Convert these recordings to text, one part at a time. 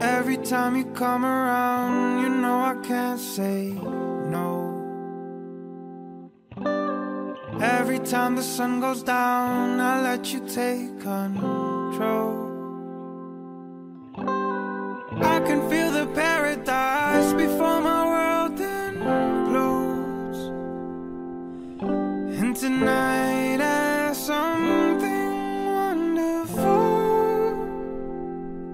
Every time you come around, you know I can't say no. Every time the sun goes down, I let you take control. I can feel the paradise before my world implodes. And tonight I something wonderful.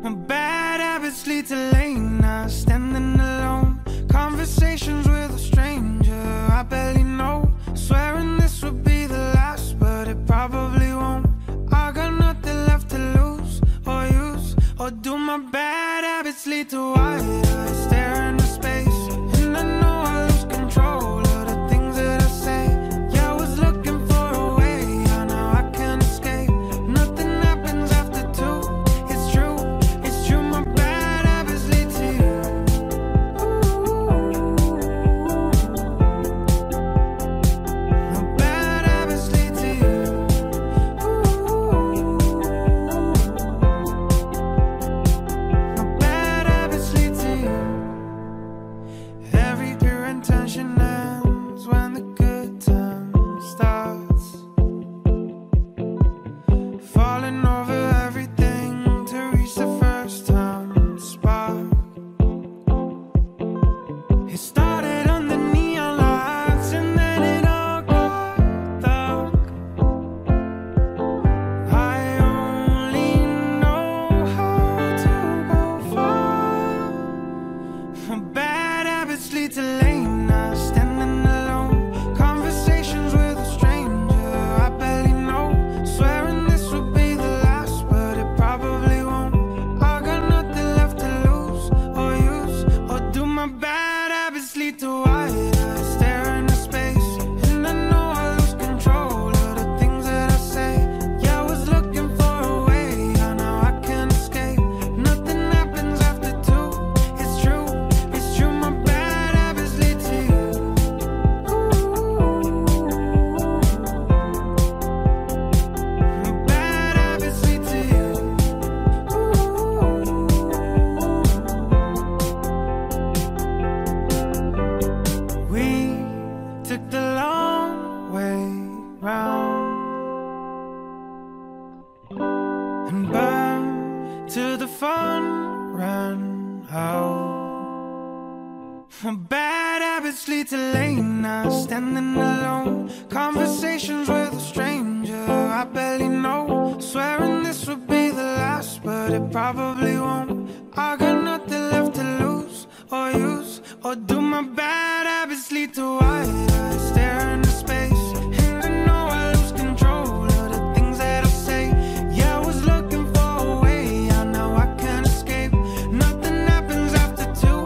My bad habits lead to late nights, standing alone, conversations with a stranger I barely know, swearing this would be the last, but it probably won't. I got nothing left to lose or use, or do my bad lead to why I stare into space, and I know I lose control of the things that I say. Yeah, I was looking for a way, I know I can't escape. Nothing happens after two, it's true, it's true. My bad habits lead to you. My bad habits lead to you. Tension ends when the good time starts. Falling over everything to reach the first time spark. It started on the neon lights and then it all got dark. I only know how to go far. My bad habits lead to late nights, standing alone, conversations with a stranger I barely know, swearing this will be the last, but it probably won't. I got nothing left to lose or use, or do my bad habits lead to why I stare into space, and I know I lose control of the things that I say. Yeah, I was looking for a way, I know I can't escape. Nothing happens after two, it's true, it's true. My bad lead to you. My bad habits lead to you. We took the long way round and burned till the fun ran out. My bad habits lead to late nights, standing alone, conversations with a stranger I barely know, swearing this would be the last, but it probably won't. I got nothing left to lose or use, or do my bad habits lead to why I stare into space, and I know I lose control of the things that I say. Yeah, I was looking for a way, I know I can't escape. Nothing happens after two,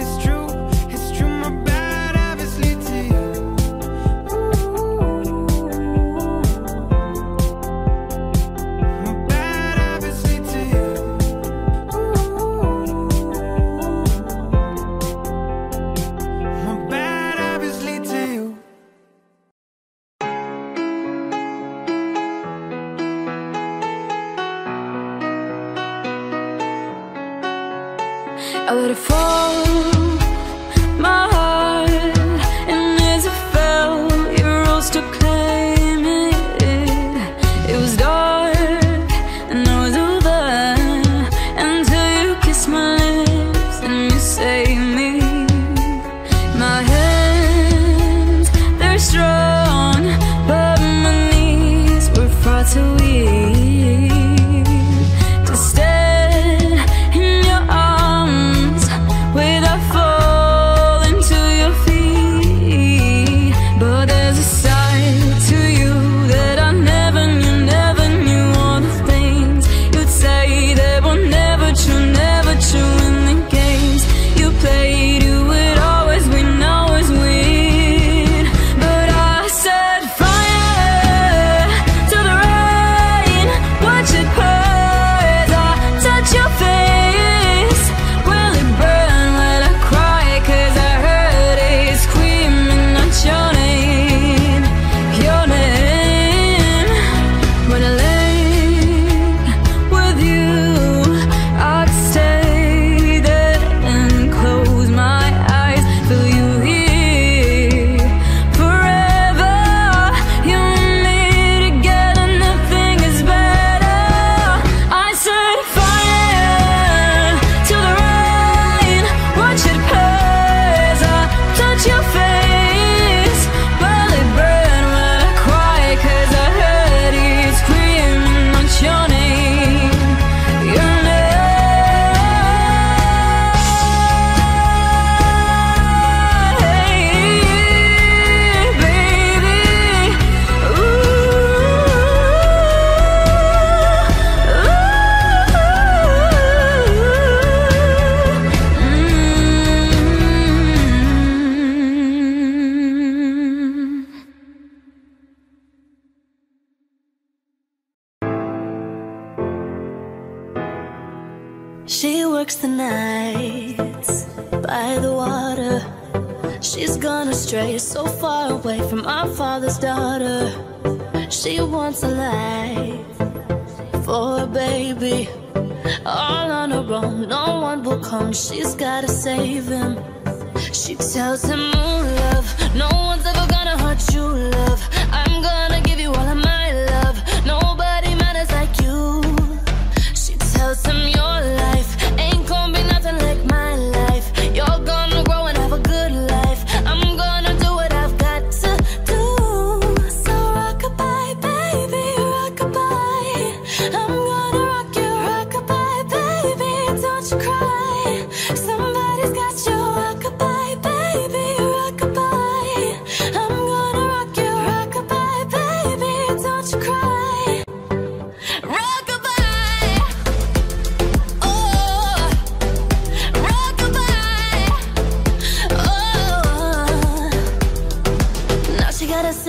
it's true, it's true. My bad habits lead to you. My bad habits lead to you. My bad habits lead to you. I let it fall, my heart, and as it fell, it rose to claim it. It was dark, and I was over, until you kissed my lips, and you saved me. My hands, they're strong, but my knees were far too weak to stand in your arms without. works the nights by the water. She's gone astray, so far away from our father's daughter. She wants a life for a baby, all on her own, no one will come. She's gotta save him. She tells him, oh love, no one's ever gonna hurt you, love. I'm gonna give you all of my love. Nobody matters like you. She tells him, your life ain't gonna be nothing like my life. You're gonna grow and have a good life. I'm gonna do what I've got to do. So rock-a-bye, baby, rock-a-bye. I'm gonna rock you, rock-a-bye, baby, don't you cry. Somebody's got you.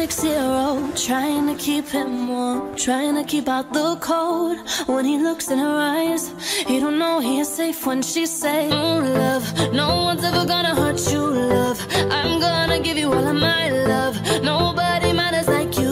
Six-year-old, trying to keep him warm, trying to keep out the cold. When he looks in her eyes, he don't know he is safe when she says, oh love, no one's ever gonna hurt you, love. I'm gonna give you all of my love. Nobody matters like you.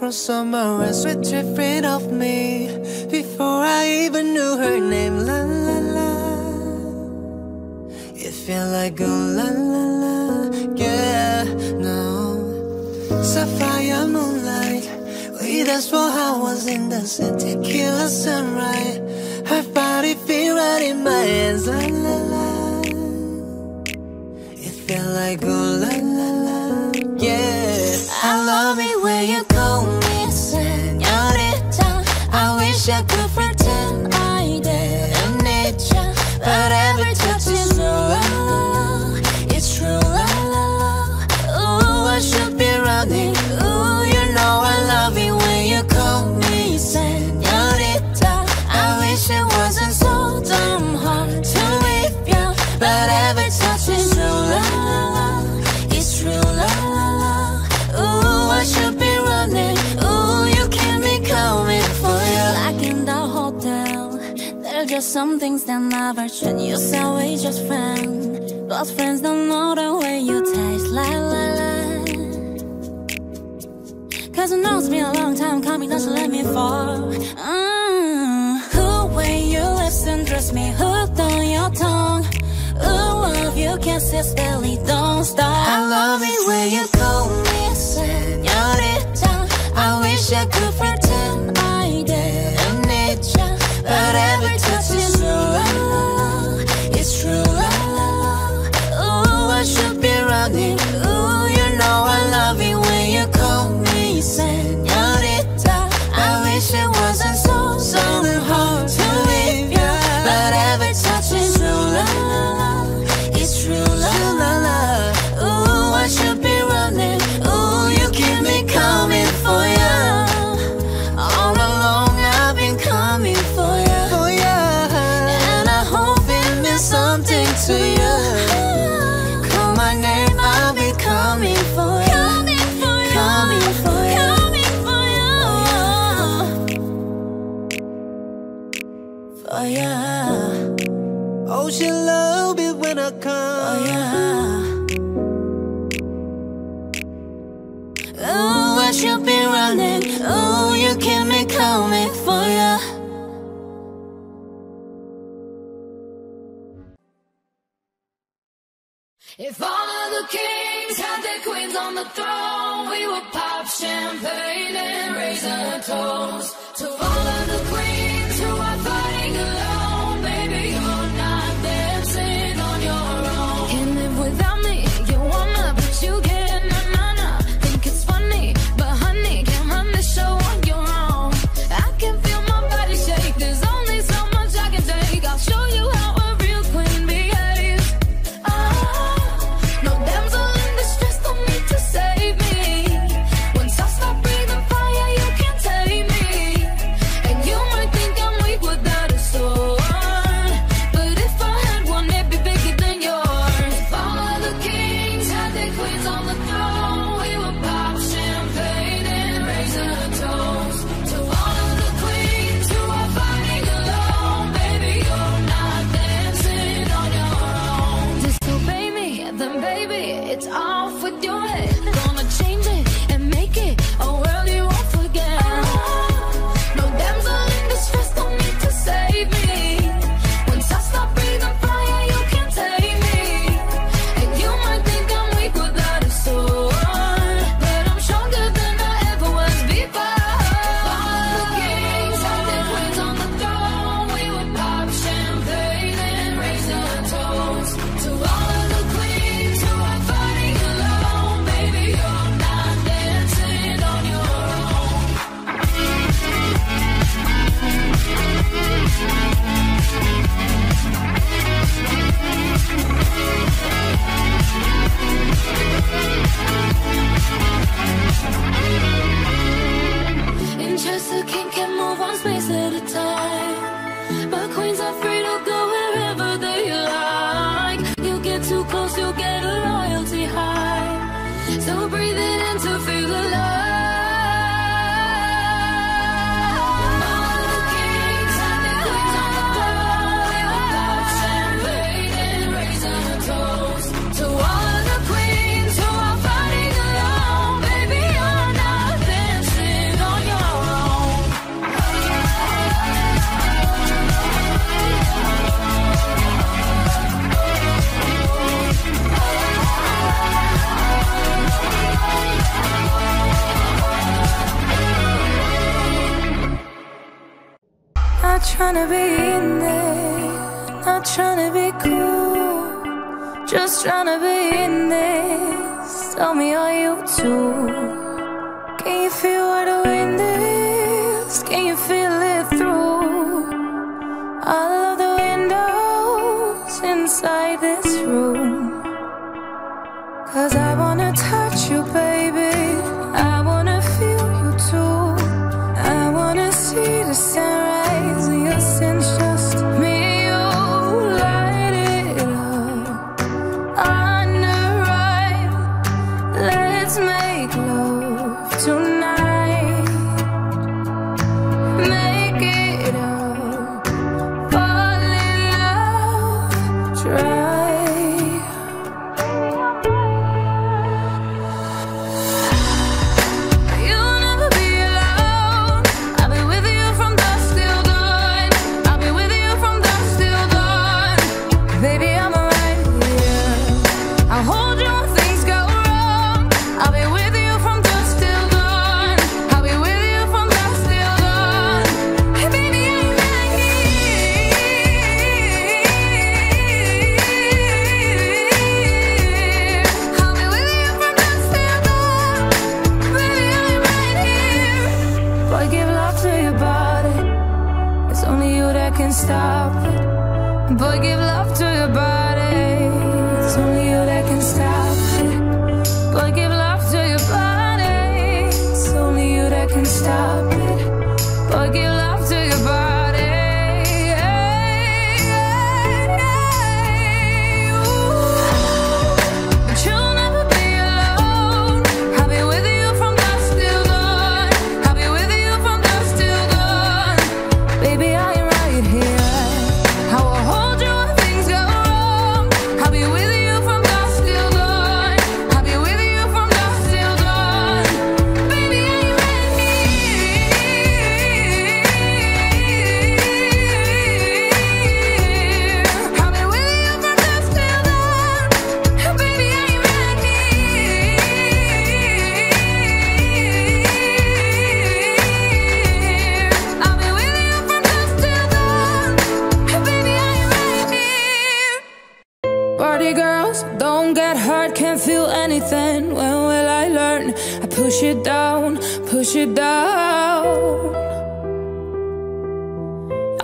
From somewhere else with dripping off me before I even knew her name. La la la, it felt like a la la la, yeah, no. Sapphire moonlight, we danced for hours in the city. Tequila sunrise, her body feel right in my hands. La la la, it felt like a la la la, yeah. I love it when you call me señorita. I wish I could pretend I didn't need ya, but every touch is love. It's true, la la la. Ooh, I should be running. Ooh, you know I love it when you call me señorita. I wish it wasn't so damn hard to leave ya, but every touch is true, la la la. It's true, la la la. Ooh, I should be running. Ooh, you can be coming for you. Like in the hotel, there's just some things that never change. You say we just friends, but friends don't know the way you taste. La la la. Cause it knows me a long time coming, don't you let me fall. Who way you listen, dress me hooked on your tongue. Ooh, love you kisses barely don't stop. I love it when you call me señorita. I wish I could pretend I didn't need ya, but every touch is true, la la. It's true, la la la. Ooh, I should be running. Ooh, you know I love it when you call me señorita. I wish it wasn't so, so hard to leave ya, but every touch is true, la la la. To you, call my name, I'll be coming for you, coming for you, coming for you, coming for you, for you. Oh, she love it when I come, for you. Oh, I should be running. Oh, you keep me coming for you. If all of the kings had their queens on the throne, we would pop champagne and raise a toast to all of the queens who are fighting alone. Baby, you're not dancing on your own. Can't live without me, you wanna, but you get na-na-na. Think it's funny, but honey, can't run this show on your own. I can feel my body shake, there's only so much I can take. I'll show you how a real queen behaves. Oh, no damsel in distress, don't need to save me. Trying to be in there, not trying to be cool, just trying to be in this. Tell me, are you too? Can you feel what the wind is? Can you feel it through all of the windows inside this room? Cause I wanna touch you, baby, I wanna feel you too, I wanna see the sun. feel anything, when will I learn? I push it down, push it down.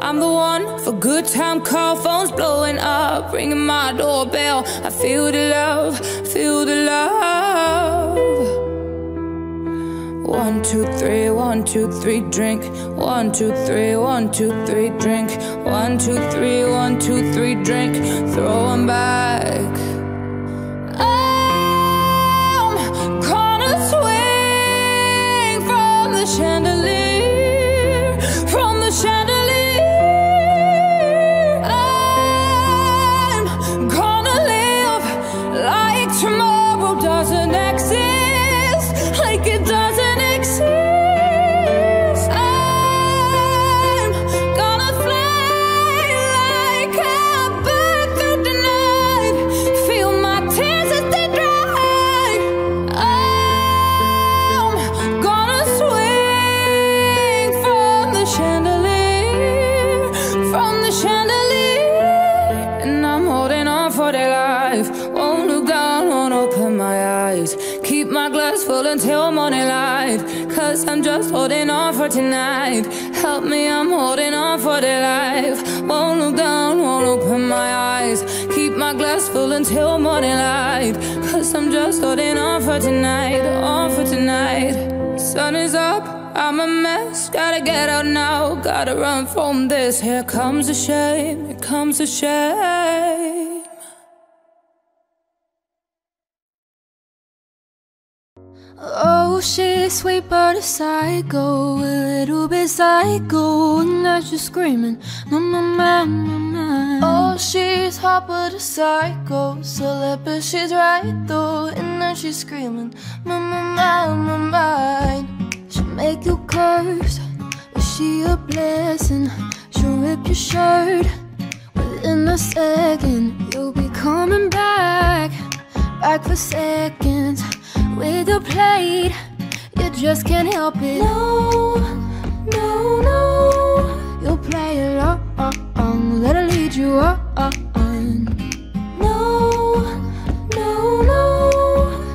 I'm the one for good time call, phones blowing up, ringing my doorbell. I feel the love, feel the love. 1, 2, 3, 1, 2, 3, drink. 1, 2, 3, 1, 2, 3, drink. 1, 2, 3, 1, 2, 3, drink. Throw 'em back. I'm gonna swing from the chandelier, from the chandelier. I'm gonna live like tomorrow doesn't exist, like it doesn't. Until morning light, 'cause I'm just holding on for tonight. Help me, I'm holding on for dear life. Won't look down, won't open my eyes. Keep my glass full until morning light, 'cause I'm just holding on for tonight, on for tonight. Sun is up, I'm a mess. Gotta get out now, gotta run from this. Here comes the shame, here comes the shame. Oh, she's sweet but a psycho, a little bit psycho. And now she's screaming, my, my, my, my, my. Oh, she's hot but a psycho, celeb but she's right though. And now she's screaming, my, my, my, my, my. She'll make you curse, is she a blessing? She'll rip your shirt, within a second. You'll be coming back, back for seconds. With your plate, you just can't help it. No, no, no. You'll play along, let her lead you on. No, no, no.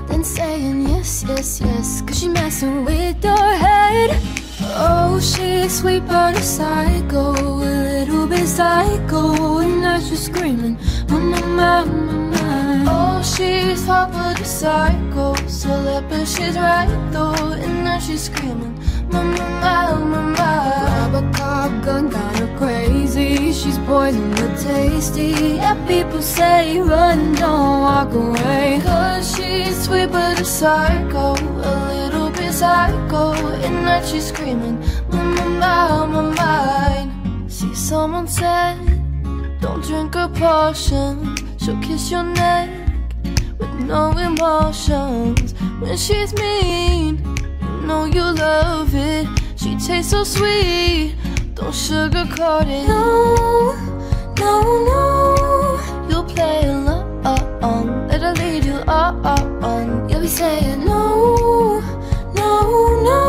Then saying yes, yes, yes, 'cause she messing with your head. Oh, she's sweet but a psycho, a little bit psycho. And now she's screaming, my, my, my, my, my. Oh, she's hot but a psycho, celeb but she's right though. And now she's screaming, my, my, my, my. Rob a cop gun, got her crazy. She's poison but tasty. Yeah, people say run, don't walk away, 'cause she's sweet but a psycho, a little bit psycho. And now she's screaming, my, my, my, my. See, someone said, don't drink her potion. She'll kiss your neck with no emotions. When she's mean, you know you love it. She tastes so sweet, don't sugarcoat it. No, no, no. You'll play along, let her lead you on. You'll be saying no, no, no.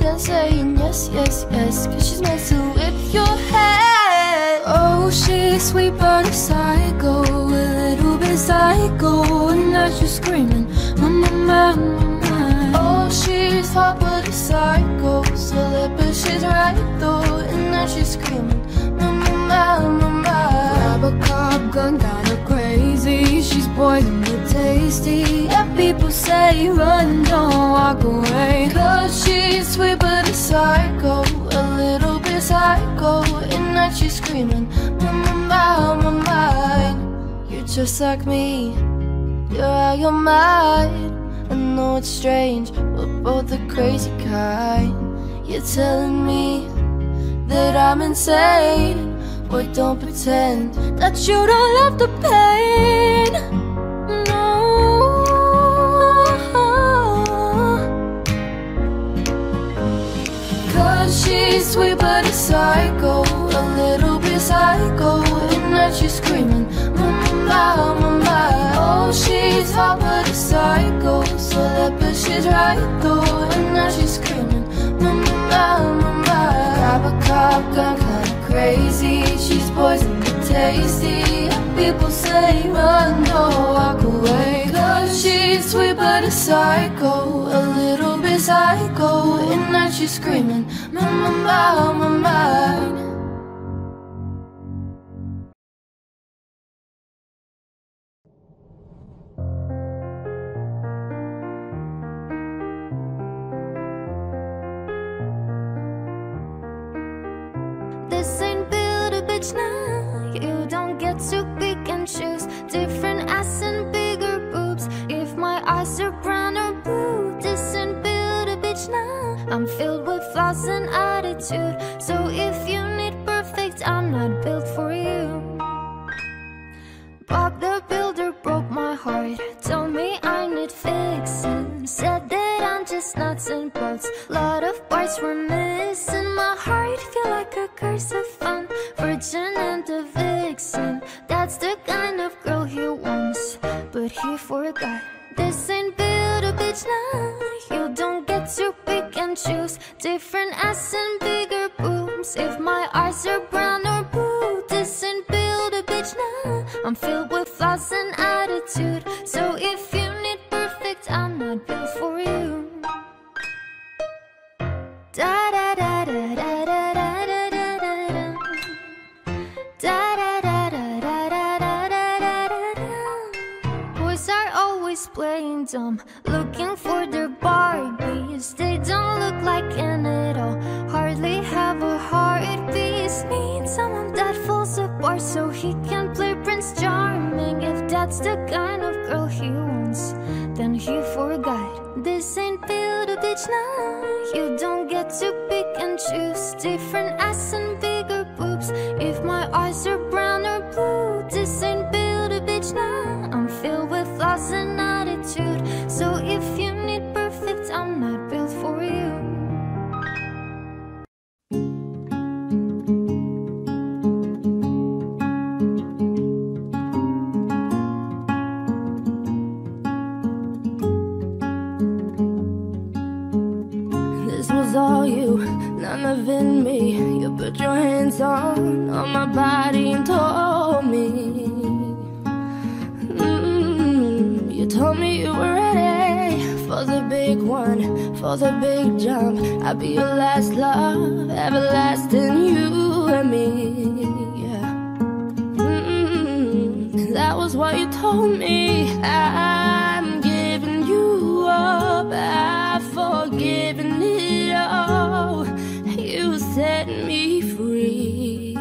Then saying yes, yes, yes, 'cause she's messing with your head. Oh, she's sweet but a psycho, a little bit psycho. And now she's screaming, my, my, my, my, my. Oh, she's hot but a psycho, celeb but she's right though. And now she's screaming, my, my, my, my, my. Grab a cop gun, got her crazy. She's poison but tasty. Yeah, people say run, don't walk away, 'cause she's sweet but a psycho, a little bit psycho. And now she's screaming, my, my, my, my. You're just like me, you're out your mind. I know it's strange, we're both the crazy kind. You're telling me that I'm insane. Boy, don't pretend that you don't love the pain. No, 'cause she's sweet but a psycho, a little bit psycho. And now she's screaming, my, my, my, my. Oh, she's hot but a psycho, celeb but she's right though. And now she's screaming, my, my, my, my. Grab a cop gun, kinda crazy. She's poison but tasty. People say run, don't walk away, 'cause she psycho, a little bit psycho. At night you're screaming, my mind. This ain't build a bitch now. You don't get to pick and choose. Different ass and bigger boobs. If my eyes are brown or blue. This ain't build a bitch now. I'm filled with flaws and attitude. So if you need perfect, I'm not built for you. Bob the Builder broke my heart. Told me I need fixing. Said that I'm just nuts and bolts. Lot of parts were missing. My heart feel like a curse of fun. Virgin and a vixen. That's the kind of girl he wants, but he forgot. This ain't build a bitch now. You don't get to pick and choose. Different ass and bigger boobs. If my eyes are brown or blue. This ain't build a bitch now. I'm filled with flaws and attitude. So if you need perfect, I'm not built for you. Da da da da da da da da da da da da da da da da da. Boys are always playing dumb, looking for their Barbies. They don't look like an at all. Hardly have a heartbeat. Need someone that falls apart so he can play Prince Charming. If that's the kind of girl he wants, then he forgot. This ain't build a bitch now. You don't get to pick and choose. Different ass and bigger boobs. If my eyes are brown or blue. This ain't build a bitch now. I'm filled with flaws and attitude. So if you need perfect, I'm not built for you. All you, none of it me. You put your hands on my body and told me you told me you were ready for the big one, for the big jump. I'll be your last love, everlasting you and me, yeah. That was what you told me. I'm giving you up, I've forgiven it. You set me free.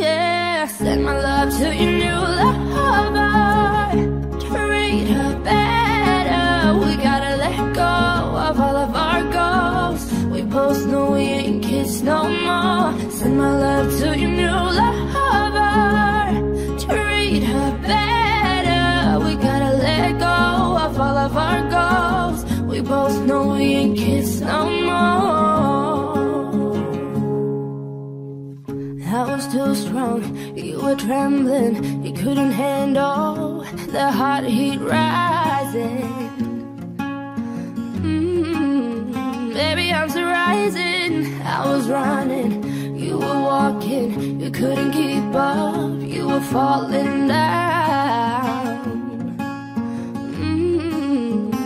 Yeah, send my love to your new lover. Treat her better. We gotta let go of all of our goals. We both know we ain't kids no more. Send my love to your new lover. Treat her better. We gotta let go of all of our goals. We both know we ain't kids no more. I was too strong, you were trembling. You couldn't handle the hot heat rising. Baby, I'm still rising. I was running, you were walking. You couldn't keep up, you were falling down.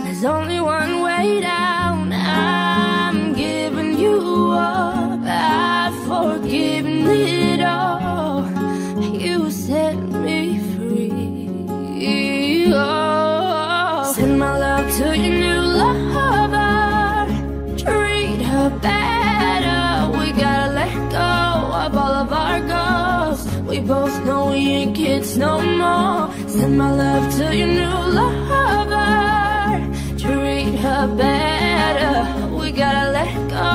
There's only one way down. I'm giving you up, I've forgiven it all. You set me free. Oh. Send my love to your new lover. Treat her better. We gotta let go of all of our goals. We both know we ain't kids no more. Send my love to your new lover. Treat her better. We gotta let go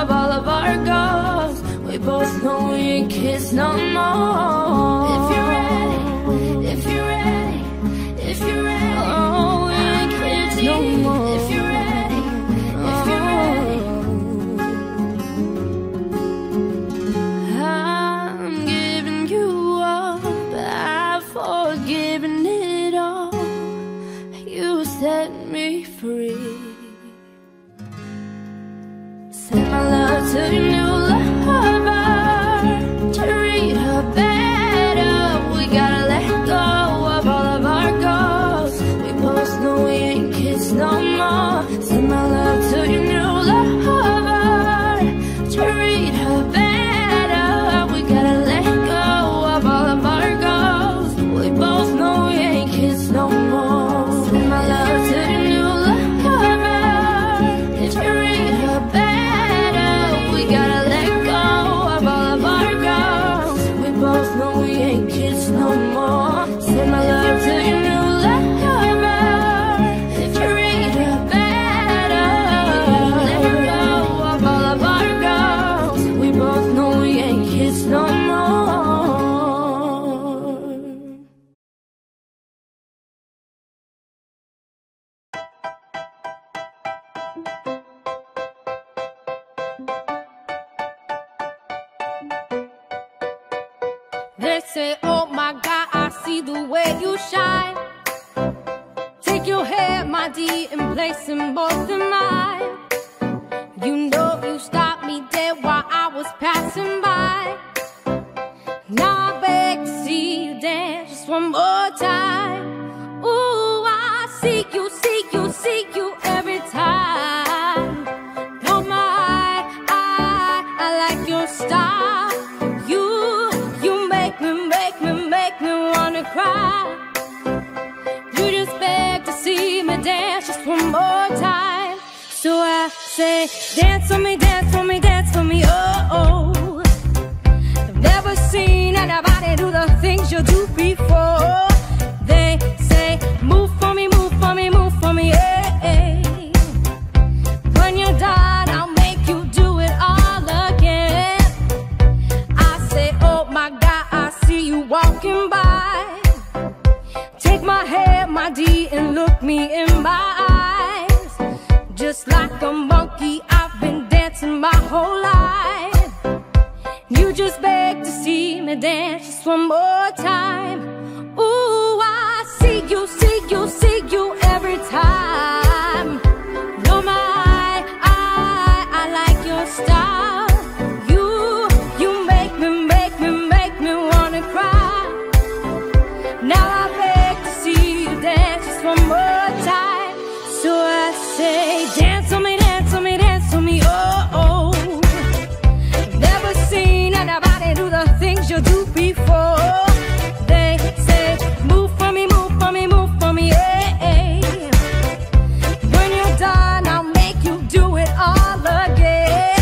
of all of our goals. We both know we ain't kids no more. If you're ready, if you're ready, if you're ready, oh, we ain't kids no more. If you're ready, if you're ready, I'm giving you up, I've forgiven it all. You set me free. Send my love to your new lover. Treat her better. We gotta let go of all of our goals. We both know we ain't They say, oh my God, I see the way you shine. Take your hand, my dear, and place them both in mine. You know you stopped me dead while I was passing by. Now I beg to see you dance just one more time. Ooh, I see you, see you, see you every time. No, my, I like your style. Cry. You just beg to see me dance just one more time. So I say, dance for me, dance for me, dance for me, oh, oh. I've never seen anybody do the things you do before. They say, move for me, move for me, move for me, eh, eh. When you're done, I'll make you do it all again. I say, oh my God, I see you walking by. Take my hand, my dear, and look me in my eyes. Just like a monkey, I've been dancing my whole life. You just beg to see me dance just one more time. Ooh, I see you, see you, see you every time. No, my, I like your style. You make me, make me, make me wanna cry. Now I one more time. So I say, dance on me, dance on me, dance on me, oh, oh. I've never seen anybody do the things you do before. They say, move for me, move for me, move for me, eh, eh. When you're done, I'll make you do it all again.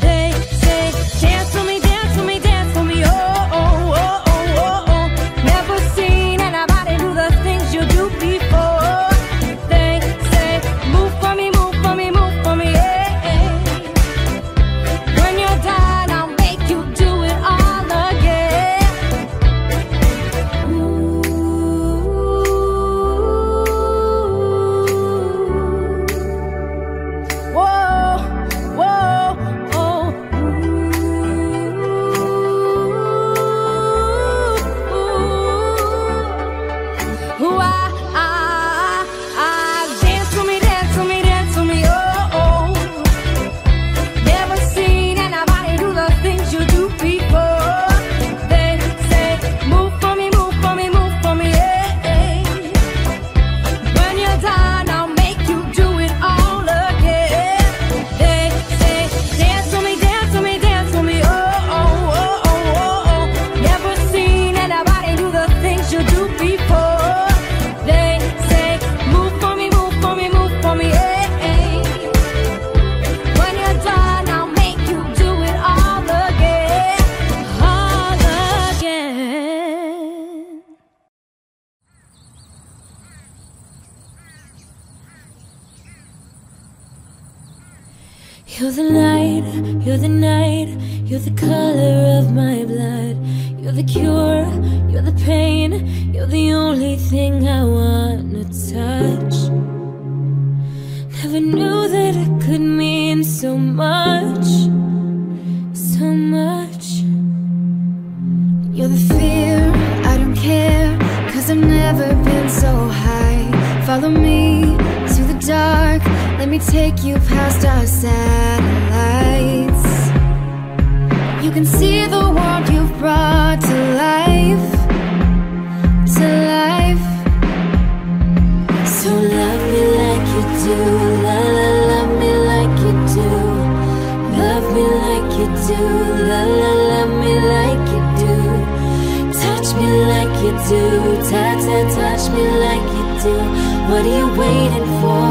They say, dance for me, dance for me, dance for me, oh, oh, oh, oh, oh, oh. Never seen anybody do the things you do before. You're the light, you're the night, you're the color of my blood. You're the cure, you're the pain, you're the only thing I wanna touch. Never knew that it could mean so much, so much. You're the fear, I don't care, 'cause I've never been so high. Follow me to the dark, let me take you past our satellites. You can see the world you've brought to life, to life. So love me like you do, la la, love me like you do. Love me like you do, la la, love me like you do. Touch me like you do, ta ta, touch me like you do. What are you waiting for?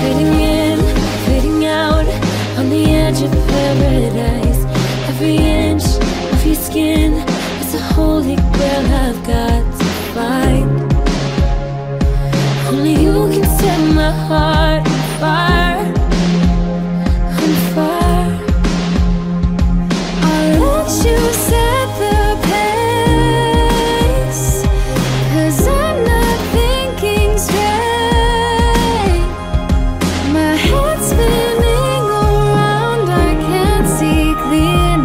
Fading in, fading out, on the edge of paradise. Every inch of your skin is a holy grail I've got to find. Only you can set my heart on fire, on fire. I'll let you set the pace, 'cause I'm not thinking straight. My head's spinning around, I can't see clear.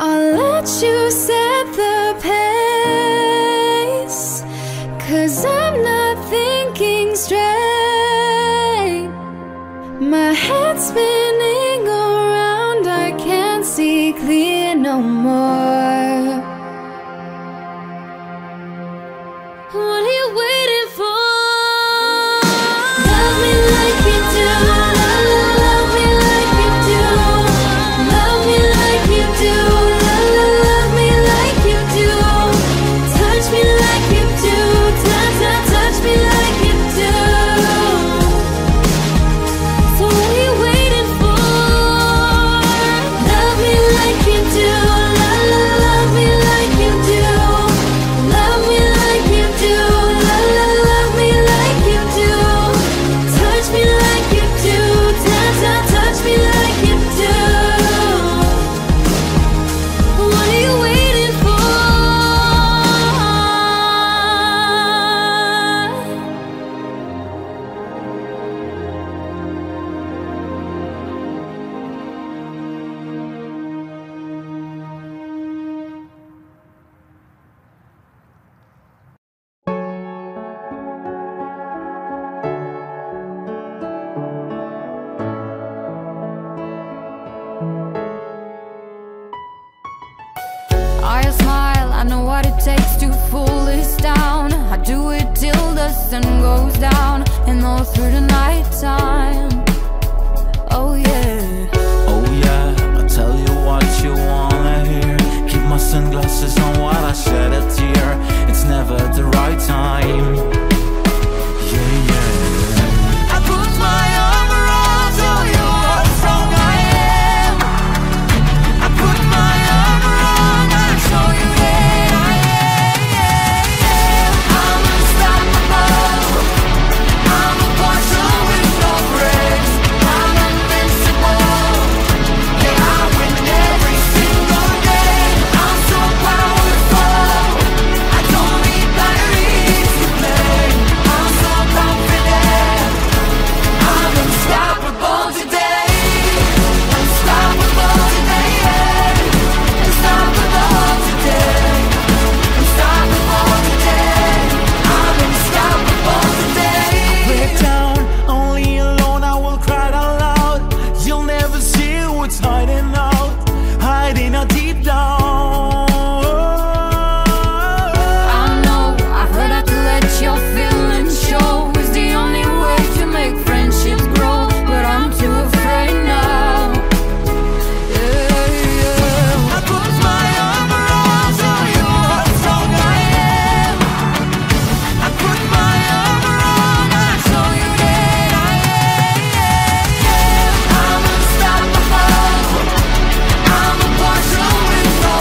I'll let you set the pace, 'cause I'm not thinking straight. My head's spinning around, I can't see clear no more. What are you waiting for? Love me like you do. Love me like you do. Love me like you do. Love me like you do. Touch me like you do. Touch me like you do. So what are you waiting for? Love me like you do. Love me like you do. Love me like you do. Love me like you do. Touch me like you do. Touch me like you do. What are you waiting for? I smile, I know what it takes to pull this down. I do it till the sun goes down and all through the night time. Oh yeah. Oh yeah, I'll tell you what you wanna hear. Keep my sunglasses on while I shed a tear. It's never the right time. Yeah, yeah. I put my arm around you, you are strong, I am. I put my arm around, I'll show you that I am. I'm unstoppable. I'm a boxer with no breaks. I'm invincible. Yeah, I win every single day. I'm so powerful. I don't need batteries to play. I'm so confident. I'm unstoppable today. Unstoppable today. Unstoppable today. Unstoppable today. I'm unstoppable today. Break down, only alone I will cry out loud. You'll never see what's hiding out, hiding out deep down. I know, I heard I could let your feelings show. It's the only way to make friendships grow, but I'm too afraid now. Yeah. I put my arm around you, you are strong, I am. I put my arm around, I'll show you that I am. I'm unstoppable. I'm a boxer with no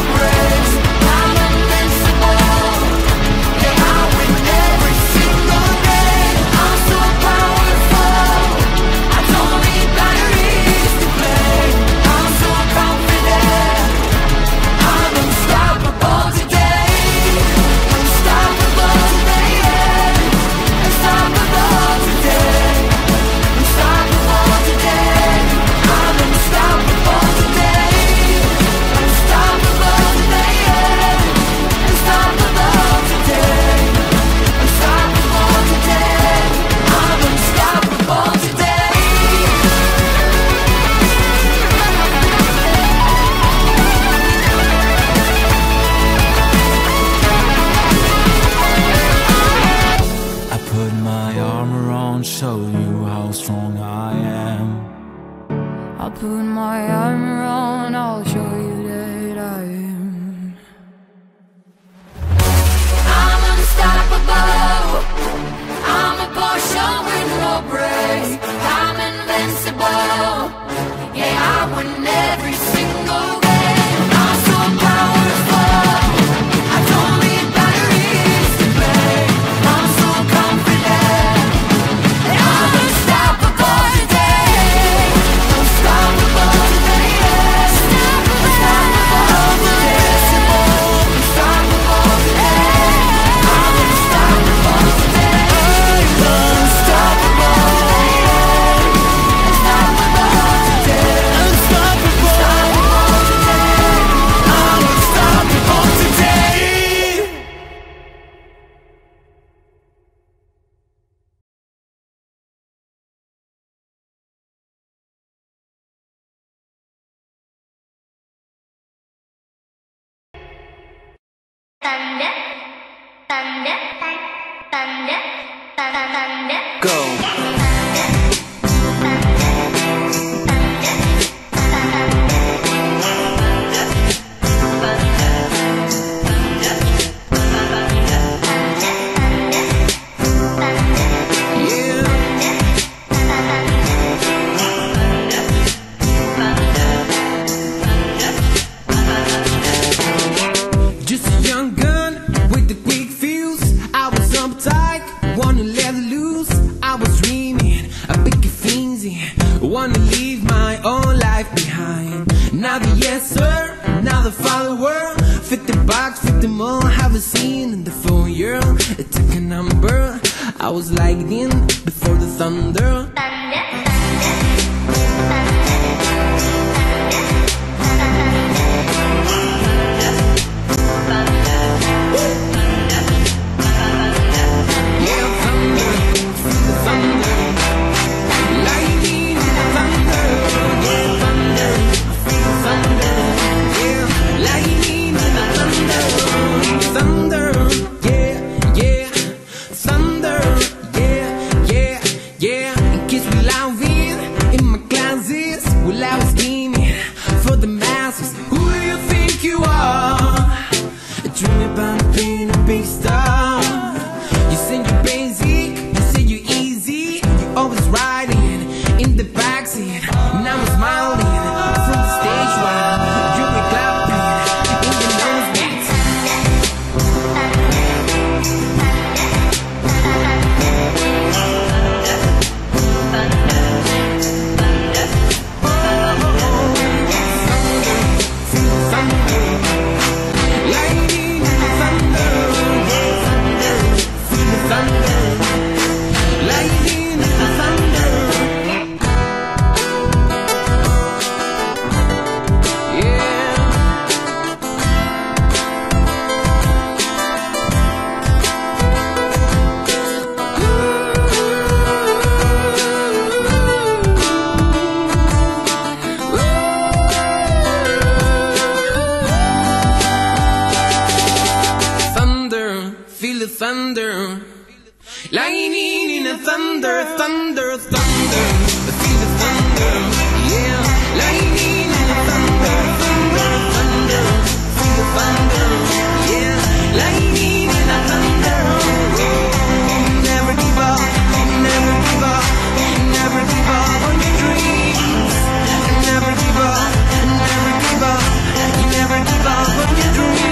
Wanna leave my own life behind. Now the yes sir, now the follower. 50 bucks, 50 more, haven't seen in the phone, yeah. I took a number, I was lightning before the thunder. Feel the thunder, lightning in a thunder, thunder, thunder. I feel the thunder, yeah. Lightning in a thunder, thunder, thunder. Feel the thunder, yeah. Lightning in a thunder. Never give up, never give up, never give up on your dreams. Never give up, never give up, never give up on your dreams.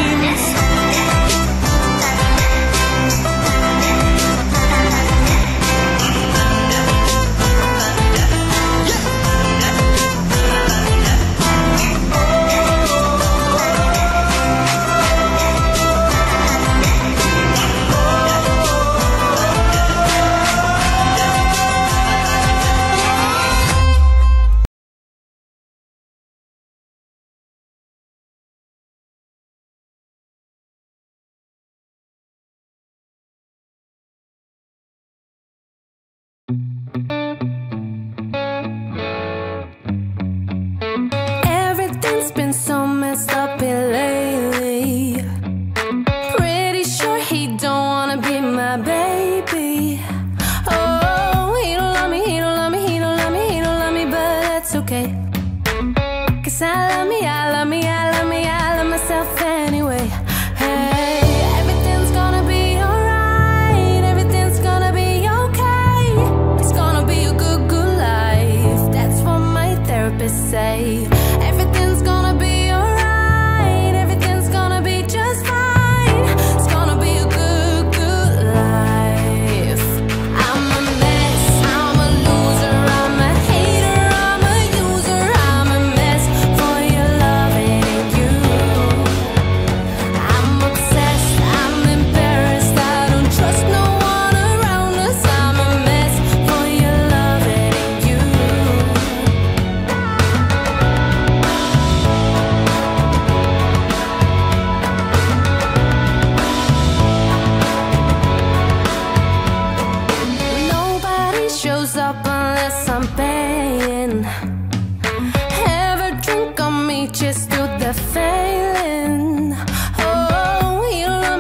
Just do the failing. Oh, you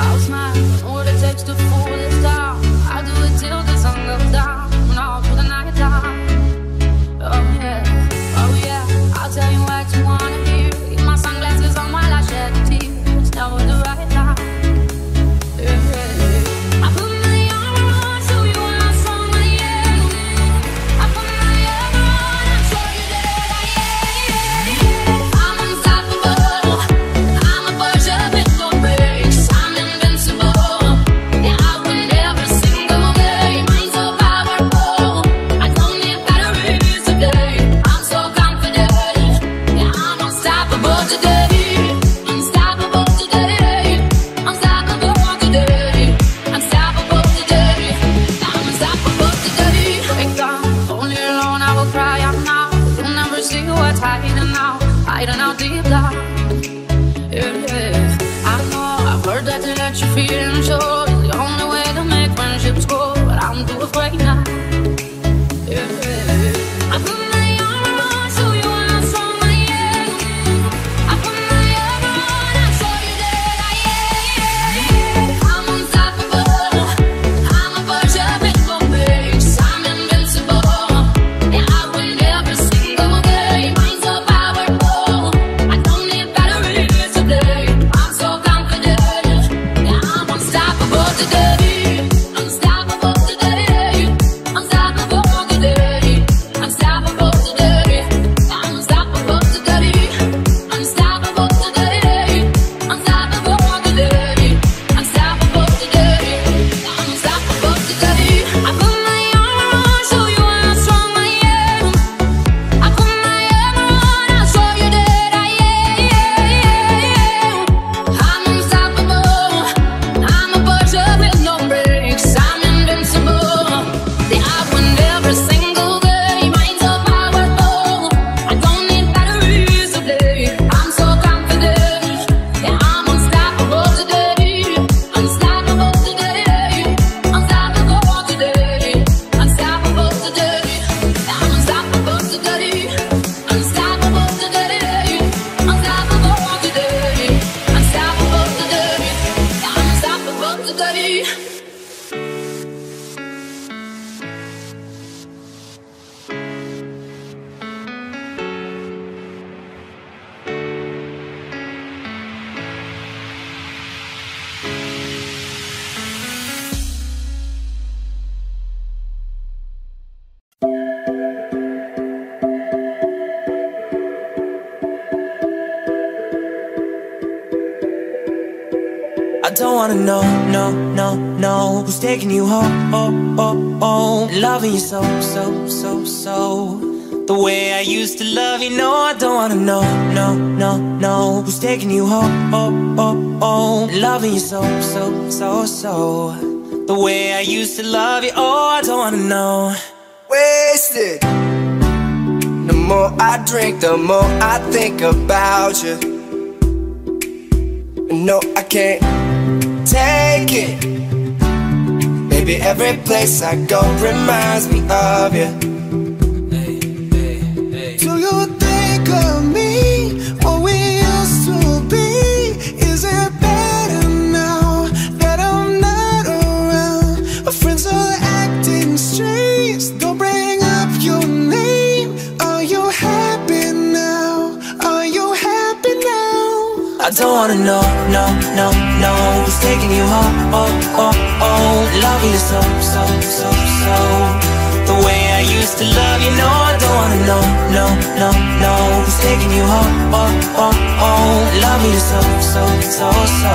I'll smile on what it takes to fool this town. I'll do it till the sun goes down, and all through the night time. Oh yeah, I'll tell you what you wanna hear. Keep my sunglasses on while I shed tears. Now we're the right time. Taking you home, oh, oh, oh. Loving you so, so, so, so. The way I used to love you, no, I don't wanna know. No, no, no. Who's taking you home, oh, oh, oh. Loving you so, so, so, so. The way I used to love you, oh, I don't wanna know. Wasted. The more I drink, the more I think about you. No, I can't take it. Baby, every place I go reminds me of you. Hey, hey, hey. Do you think of me, what we used to be? Is it better now that I'm not around? Our friends are acting strange, don't bring up your name. Are you happy now? Are you happy now? I don't wanna know, no, no, no. Who's taking you home, oh, oh. Love you so, so, so, so. The way I used to love you, no, I don't wanna know. No, no, no. Who's taking you home, oh, oh, oh. Love you so, so, so, so.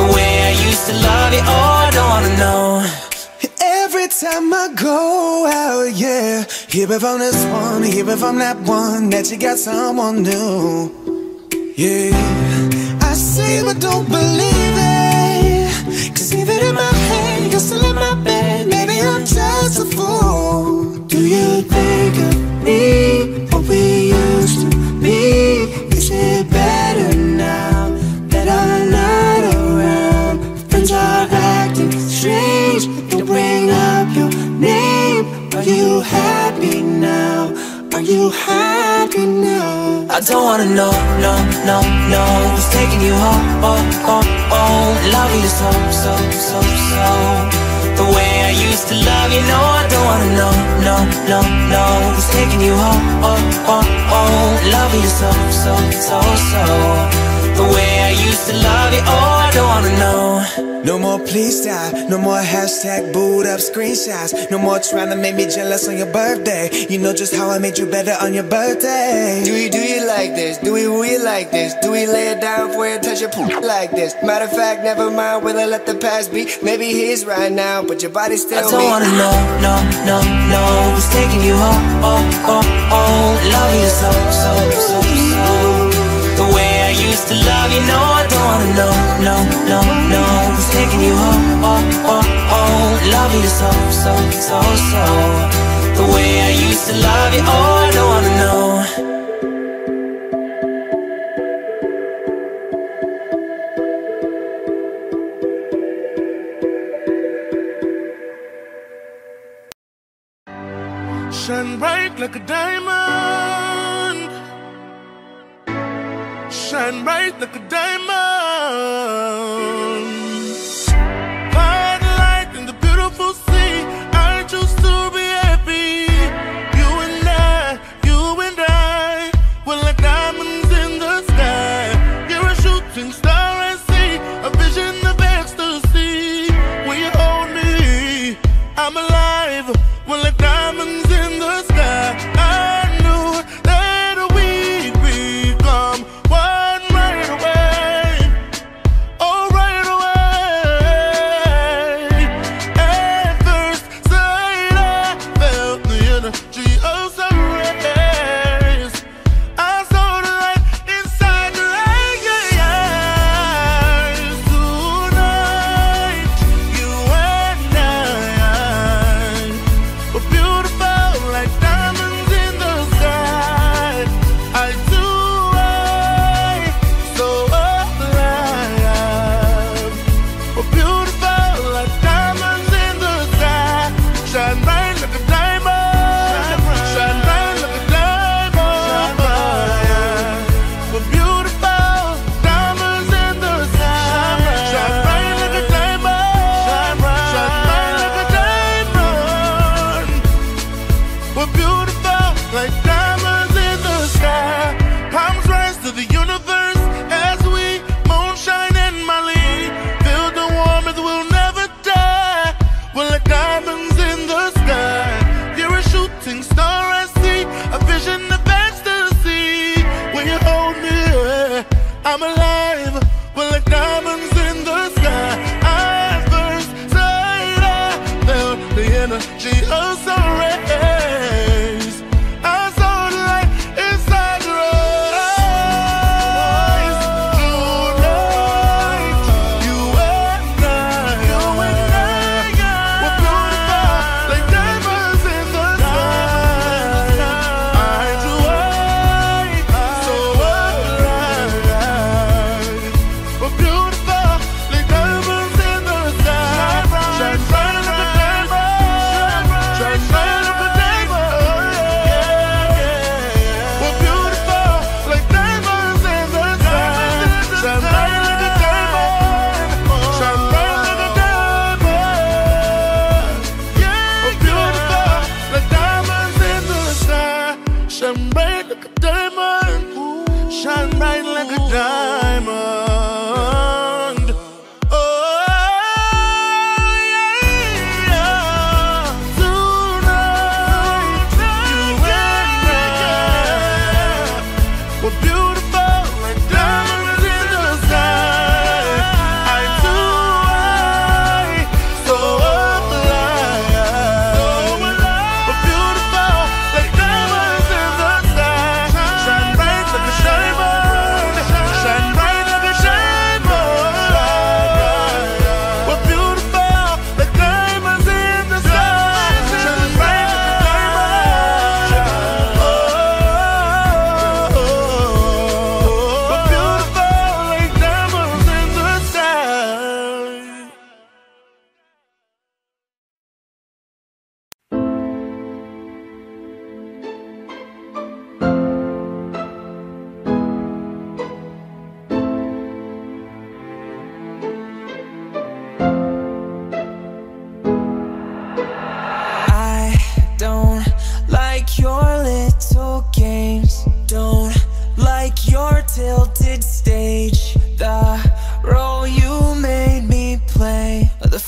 The way I used to love you, oh, I don't wanna know. Every time I go out, yeah, hear it from this one, hear it from that one, that you got someone new. Yeah, I see but don't believe it. Cause even in my head, you're still in my bed. Maybe I'm just a fool. Do you think of me, what we used to be? Is it better now that I'm not around? Friends are acting strange, don't bring up your name. Are you happy now? Are you happy now? I don't wanna know, no, no, no. Who's taking you home, oh, oh, oh. Love love you so, so, so, so. The way I used to love you, no, I don't wanna know, no, no, no. Who's taking you home, oh, oh, oh. Love you so, so, so, so. The way I used to love you, oh, I don't wanna know. No more please stop, no more hashtag boot up screenshots. No more trying to make me jealous on your birthday. You know just how I made you better on your birthday. Do you like this? Do we like this? Do we lay it down for you, touch your poop like this? Matter of fact, never mind, will I let the past be? Maybe he's right now, but your body's still me. I don't wanna know, no, no, no. Who's taking you home, oh, oh, oh. Love you so, so, so, so. The way I used to love you, no, I don't wanna know, no, no, no. Who's taking you home, oh, oh, oh. Love you so, so, so, so. The way I used to love you, oh, I don't wanna know. Shine bright like a diamond. Shine bright like a diamond. Light in the beautiful sea. I choose to be happy. You and I, we're like diamonds in the sky. You're a shooting star I see, a vision of ecstasy. When you hold me, I'm alive. We're like diamonds in the sky. I knew that we'd become one right away.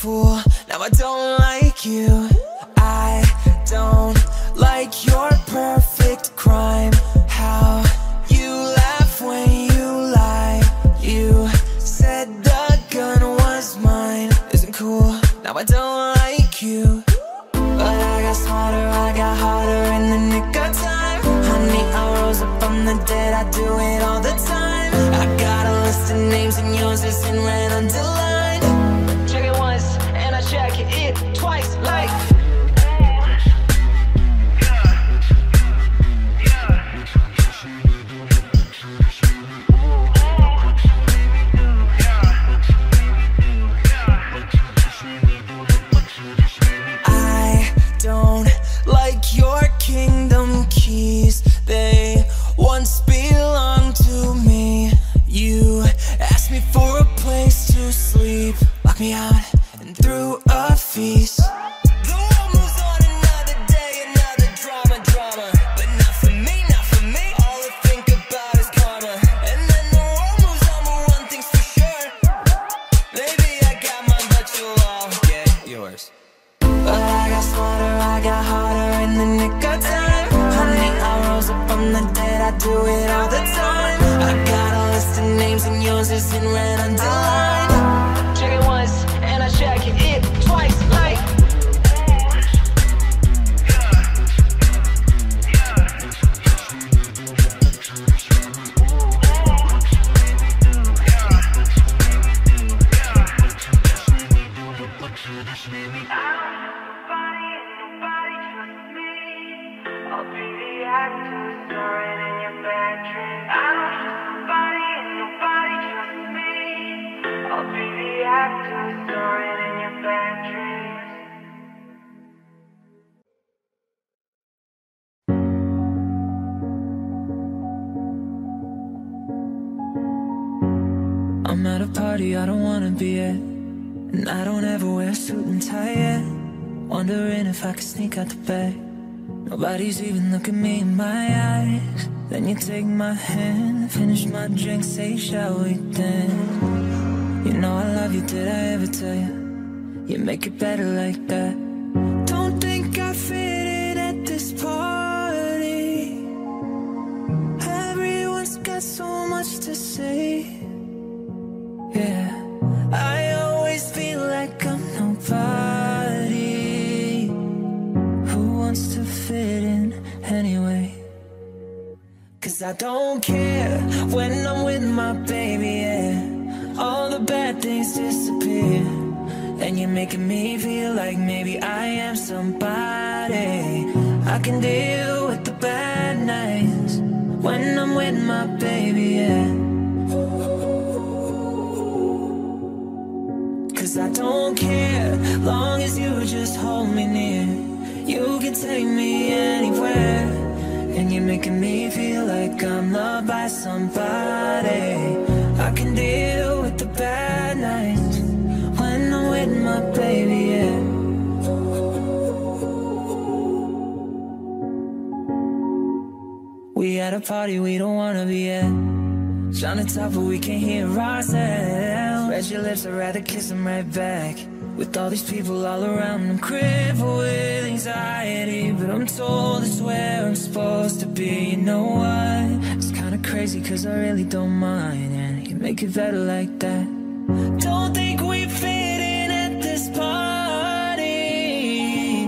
fool, now I don't like you. I don't like your perfect crime. How you laugh when you lie. You said the gun was mine. Isn't cool, now I don't like you. But I got smarter, I got harder in the nick of time. Honey, I rose up from the dead, I do it all the time. I got a list of names and yours is in red underlined. Check it once and I check it twice like me out and threw a feast. The world moves on, another day, another drama. But not for me, not for me. All I think about is karma. And then the world moves on, but one thing's for sure. Maybe I got mine, but you'll all get yours. But I got smarter, I got harder in the nick of time. Honey, I rose up from the dead, I do it all the time. I got a list of names and yours is in red underlined. Check it twice like nobody trusts me. I'll be the actor starring in your bedroom. I don't trust nobody and nobody trusts me. I'll be the actor starring in your bedroom. I'm at a party I don't wanna be at, and I don't ever wear a suit and tie yet. Wondering if I could sneak out the back. Nobody's even looking me in my eyes. Then you take my hand, finish my drink, say shall we dance? You know I love you, did I ever tell you? You make it better like that. Don't think I fit in at this party. Everyone's got so much to say. Yeah, I always feel like I'm nobody. Who wants to fit in anyway? Cause I don't care when I'm with my baby, yeah. All the bad things disappear, and you're making me feel like maybe I am somebody. I can deal with the bad nights when I'm with my baby, yeah. Cause I don't care, long as you just hold me near. You can take me anywhere, and you're making me feel like I'm loved by somebody. I can deal with the bad nights when I'm with my baby, yeah. We at a party we don't wanna be at. Trying to talk but we can't hear ourselves. Spread your lips, I'd rather kiss them right back. With all these people all around, I'm crippled with anxiety, but I'm told it's where I'm supposed to be. You know what? It's kinda crazy cause I really don't mind, yeah. Make it better like that. Don't think we fit in at this party.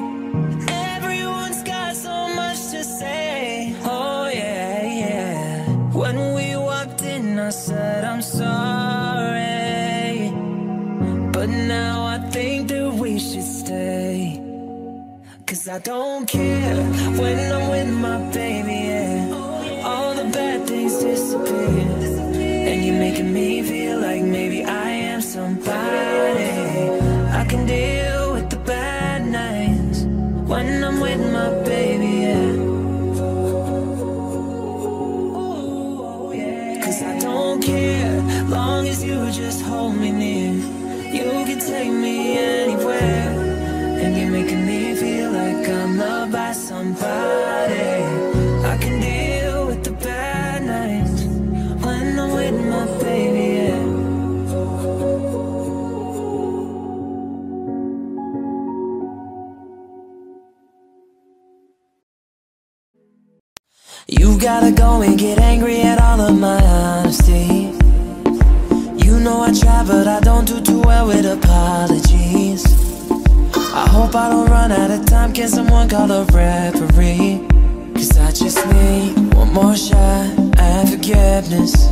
Everyone's got so much to say. Oh yeah, yeah. When we walked in I said I'm sorry, but now I think that we should stay. Cause I don't care when I'm with my baby, yeah. All the bad things disappear, and you're making me feel like maybe I am somebody. I can deal with the bad nights when I'm with my baby, yeah. Cause I don't care, long as you just hold me near. You can take me anywhere, and you're making me feel like I'm loved by somebody. I can deal with the bad nights when I'm with my baby, yeah. You gotta go and get angry at all of my honesty. You know I try, but I don't do too well with apologies. I hope I don't run out of time. Can someone call a referee? Cause I just need one more shot at forgiveness.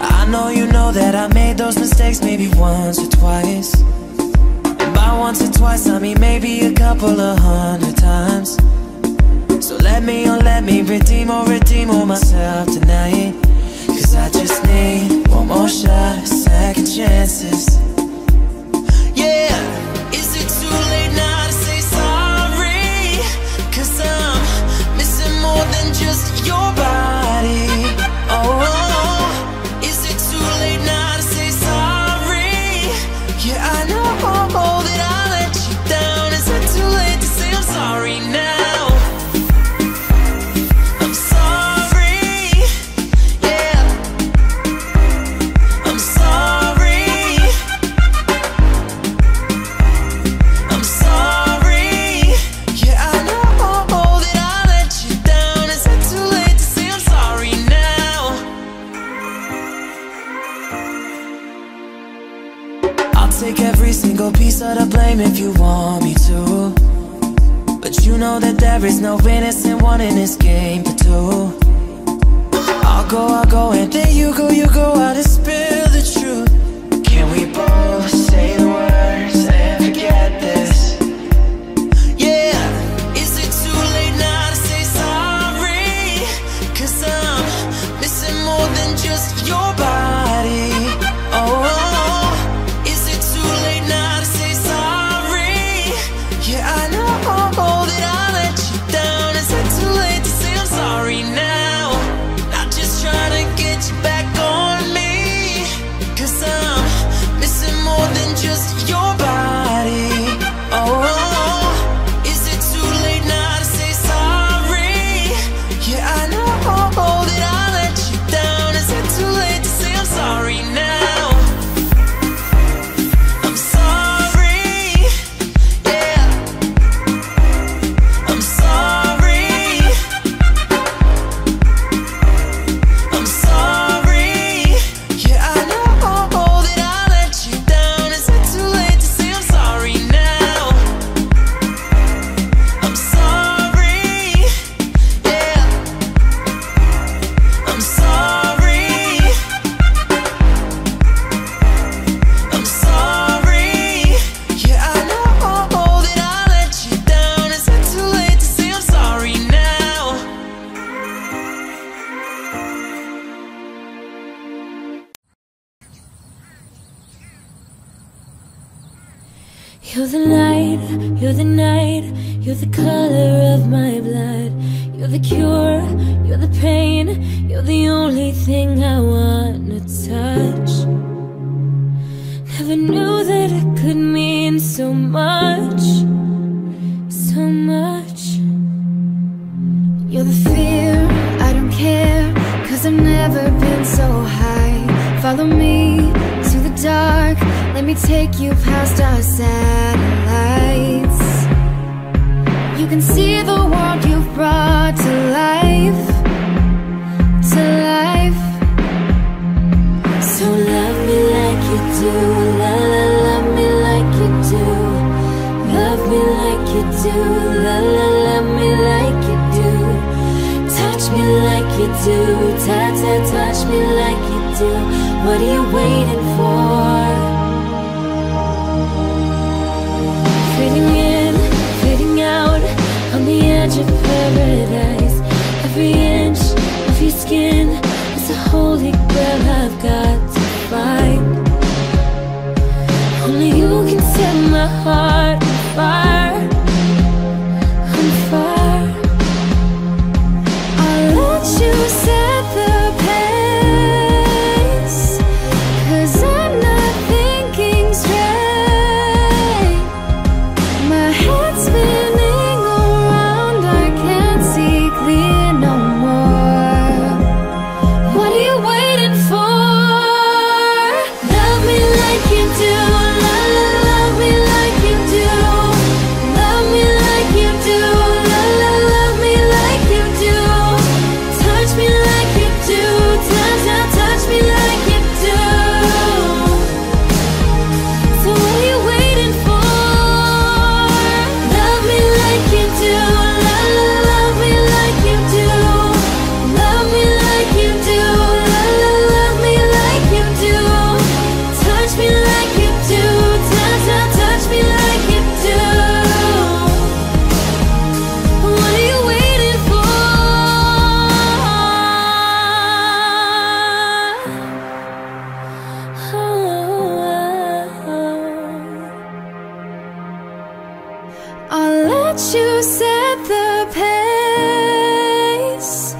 I know you know that I made those mistakes maybe once or twice. And by once or twice, I mean maybe a couple of 100 times. So let me redeem myself tonight. Cause I just need one more shot, second chances. Yeah, is it too late now to say sorry? Cause I'm missing more than just your body. Oh, is it too late now to say sorry? Yeah, I know that I let you down. Is it too late to say I'm sorry now? Take every single piece of the blame if you want me to. But you know that there is no innocent one in this game but two. I'll go, and then you go out and spill the truth. Can we both say the words and forget this? Yeah, is it too late now to say sorry? Cause I'm missing more than just your body. Oh, just your body. Oh, is it too late now to say sorry? Yeah, I know that I let you down. Is it too late to say I'm sorry now? I'm sorry, yeah, I'm sorry, I'm sorry. You're the light, you're the night, you're the color of my blood. You're the cure, you're the pain, you're the only thing I wanna touch. Never knew that it could mean so much, so much. You're the fear, I don't care, cause I've never been so high. Follow me to the dark, let me take you past our satellites. You can see the world you've brought to life, to life. So love me like you do, la la, love me like you do. Love me like you do, la la, love me like you do. Touch me like you do, ta ta, touch me like you do. What are you waiting for? Fading in, fading out, on the edge of paradise. Every inch of your skin is a holy grail I've got to find. Only you can set my heart on fire, on fire. I'll let you set the pace, cause I'm not thinking straight. Love me like you do, la la, love me like you do. that you set the pace,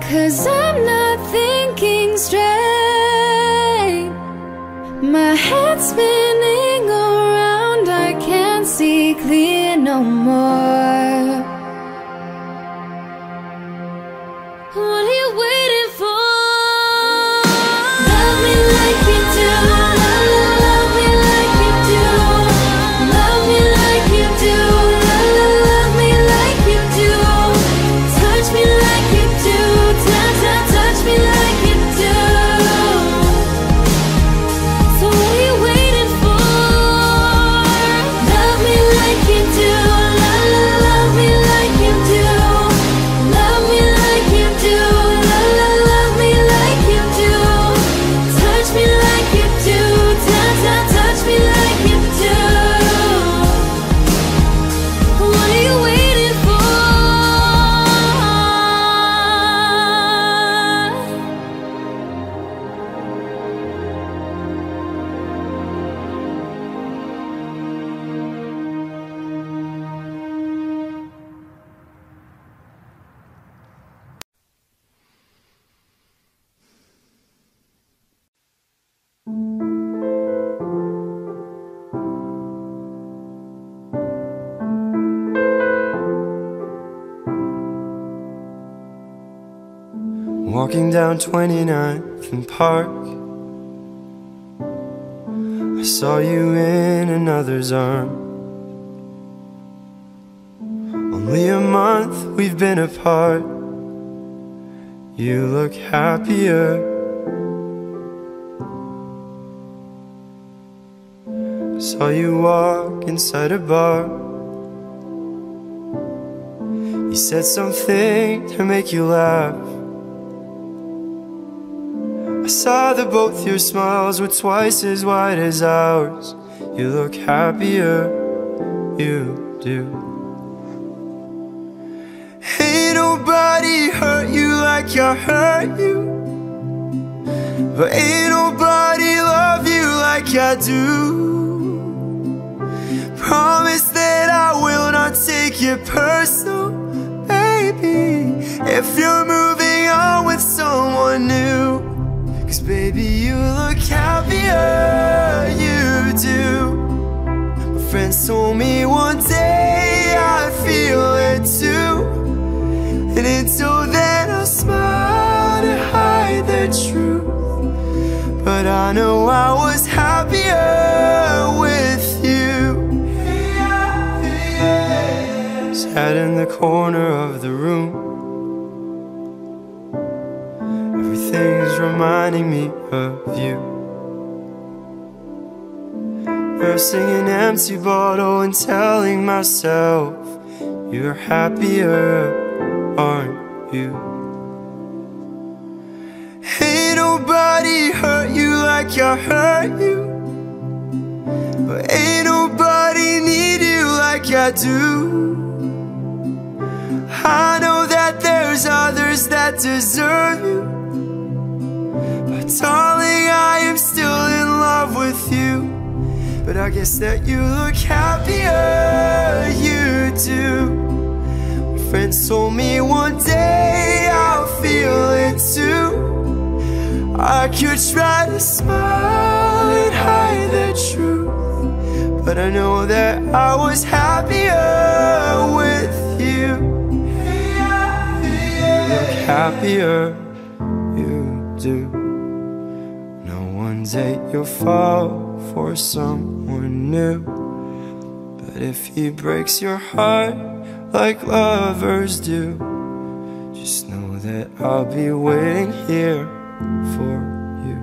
'cause I'm not thinking straight. My head's spinning around, I can't see clear no more. What are you waiting for? Love me like you do. Love me like you do. Love me like you do. Love me like you do. Touch me like you do. Touch me like you do. So what are you waiting for? Love me like you do. Love me like you do. Love me like you do. Love me like you do. Touch me like you do. Touch me like you do. What are you waiting for? Walking down 29th and Park, I saw you in another's arm. Only a month we've been apart. You look happier. I saw you walk inside a bar. You said something to make you laugh. I saw that both your smiles were twice as wide as ours. You look happier, you do. Ain't nobody hurt you like I hurt you, but ain't nobody love you like I do. Promise that I will not take it personal, baby, if you're moving on with someone new. 'Cause baby, you look happier, you do. My friends told me one day I'd feel it too, and until then I'll smile to hide the truth. But I know I was happier with you. Sat in the corner of the room, everything's reminding me of you. Nursing an empty bottle and telling myself, you're happier, aren't you? Ain't nobody hurt you like I hurt you, but ain't nobody need you like I do. I know that there's others that deserve you, darling, I am still in love with you. But I guess that you look happier, you do. My friends told me one day I'll feel it too. I could try to smile and hide the truth, but I know that I was happier with you. You look happier, you do. One day you'll fall for someone new, but if he breaks your heart like lovers do, just know that I'll be waiting here for you.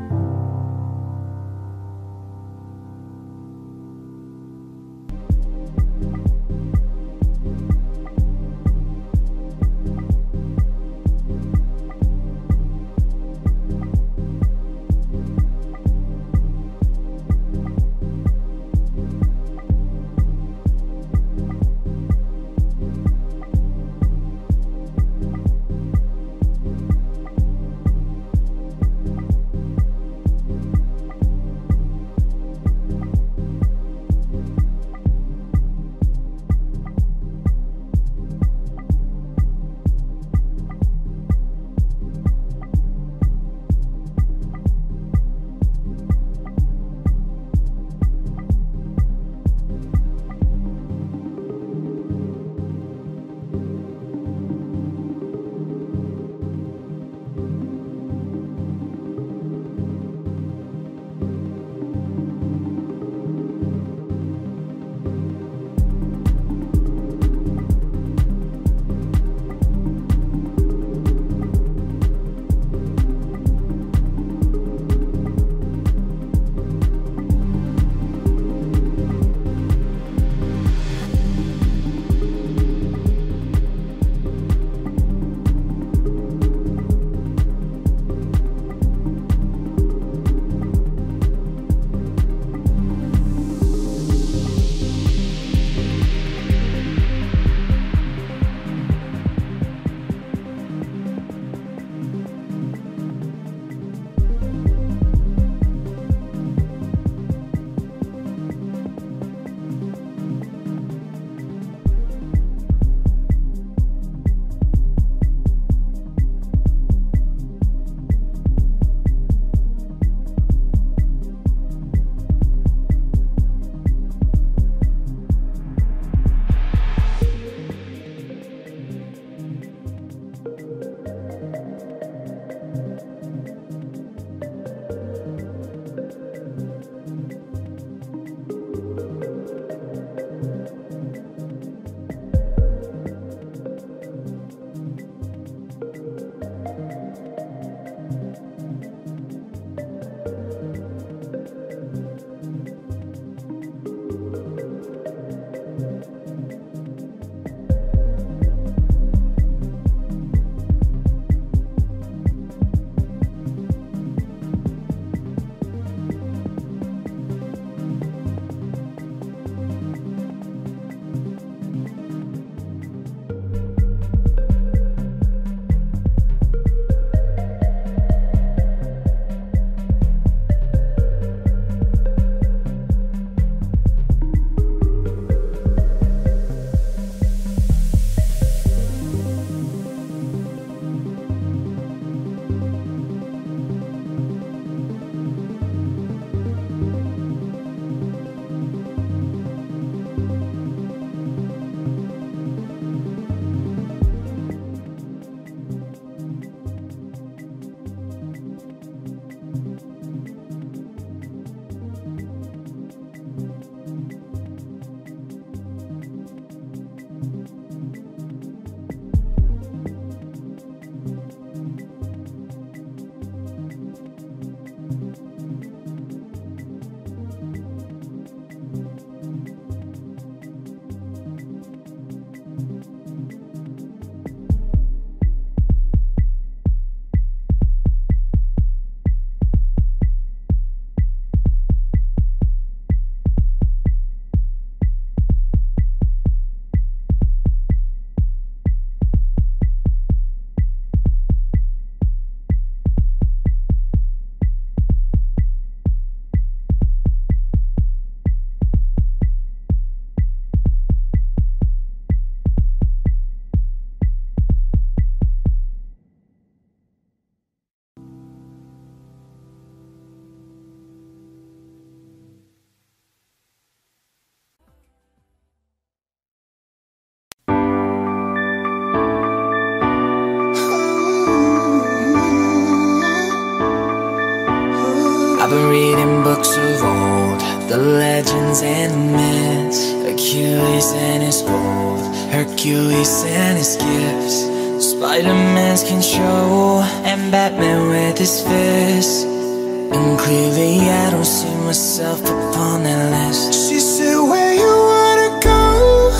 the legends and the myths, Achilles and his gold, Hercules and his gifts, Spider-Man's control, and Batman with his fists. And clearly I don't see myself upon that list. She said, where you wanna go?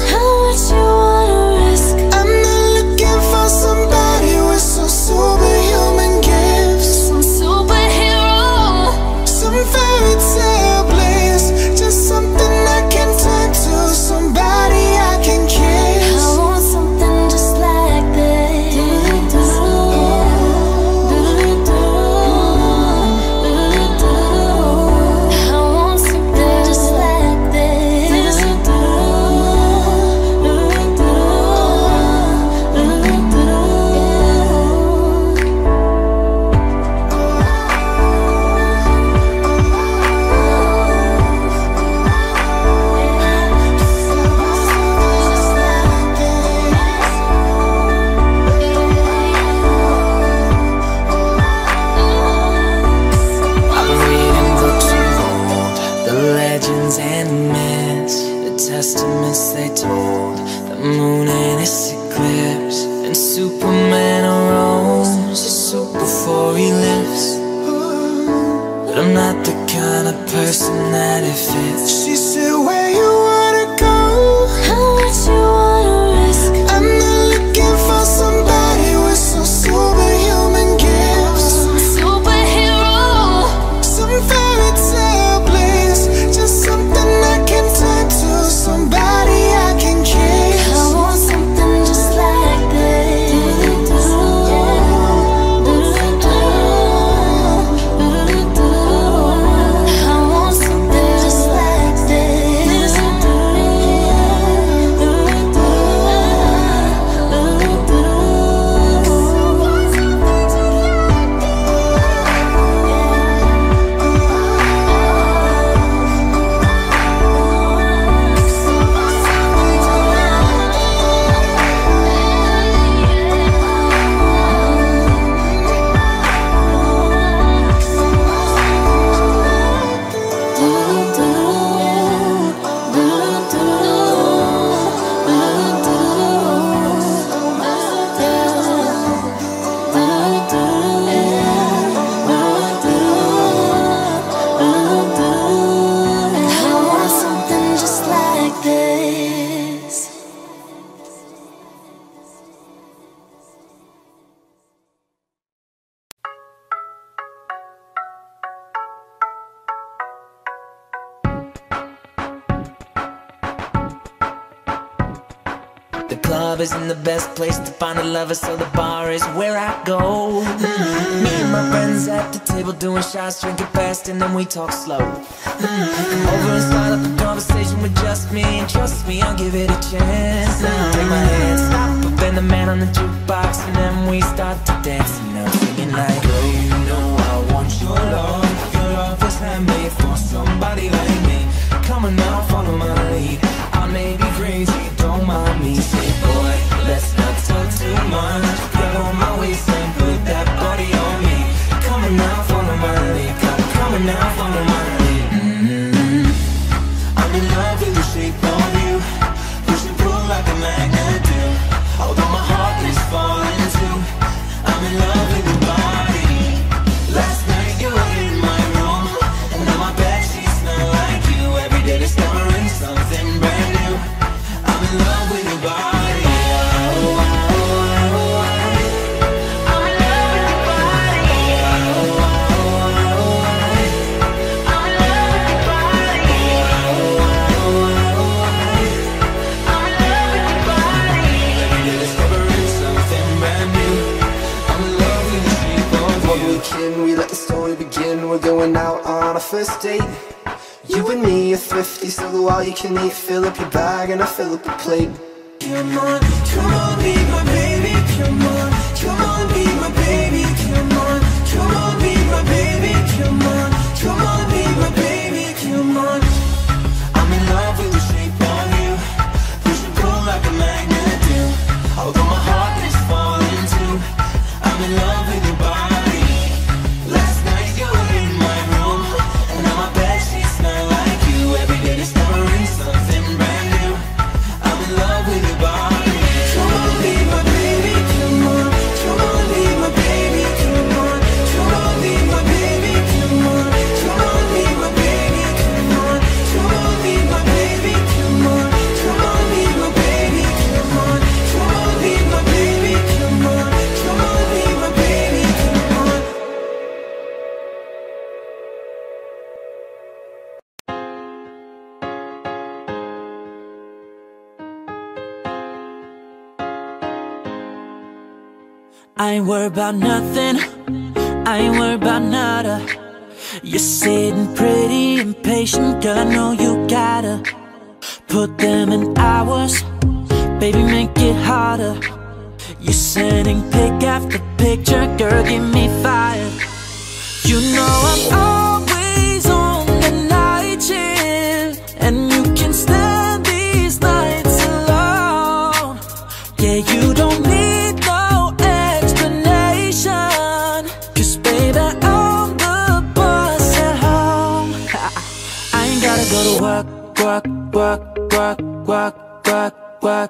How much you wanna risk? I'm not looking for somebody with some superhuman gifts, some superhero, some fairy tale bliss, just something I can turn to, somebody I can kiss. I want something just like this. I want something just like this. And myths, the testaments they told, the moon and its eclipse, and Superman arose just so before he lives. But I'm not the kind of person that it fits. She said, where you wanna go? How much you wanna risk? I'm not looking for somebody with some superhuman gifts, some superhero, some fairy tale, something I can turn to, somebody I can kiss. I want something just like this. I want something just like this. Isn't the best place to find a lover, so the bar is where I go. Me and my friends at the table doing shots, drinking fast, and then we talk slow. Come over and start up a conversation with just me, and trust me, I'll give it a chance. Take my hand, stop up, and the man on the jukebox, and then we start to dance. And I'm singing like, girl, you know I want your love. Your love is handmade for somebody like me. Come on now, follow my lead. I may be crazy, don't mind me. Say, boy, let's not talk too much. Grab on my waist and put that body on me. Come on now, follow my lead. Come on now, follow my lead. I'm in love with the shape of you. Push and pull like a magnet do. Although my heart is falling too, I'm in love with your body. Last night you were in my room, and now my bed sheets smell like you. Every day discovering something brand new. I'm in love with your body. We let the story begin. We're going out on a first date. You and me are thrifty, so the all you can eat. Fill up your bag and I fill up your plate. Come on, come on, be my baby. Come on, come on, be my baby. Come on, come on, be my baby. Come on, come on, be my baby. Come on. I'm in love with the shape of you. Push and pull like a magnet do. Although my heart is falling too, I'm in love with your body. I ain't worried about nothing, I ain't worried about nada. You're sitting pretty impatient, girl, I know you gotta put them in hours, baby, make it harder. You're sending pic after picture, girl, give me fire. You know I'm always on the night shift, and you can stand these nights alone. Yeah, you don't need go to work, work, work, work, work, work, work.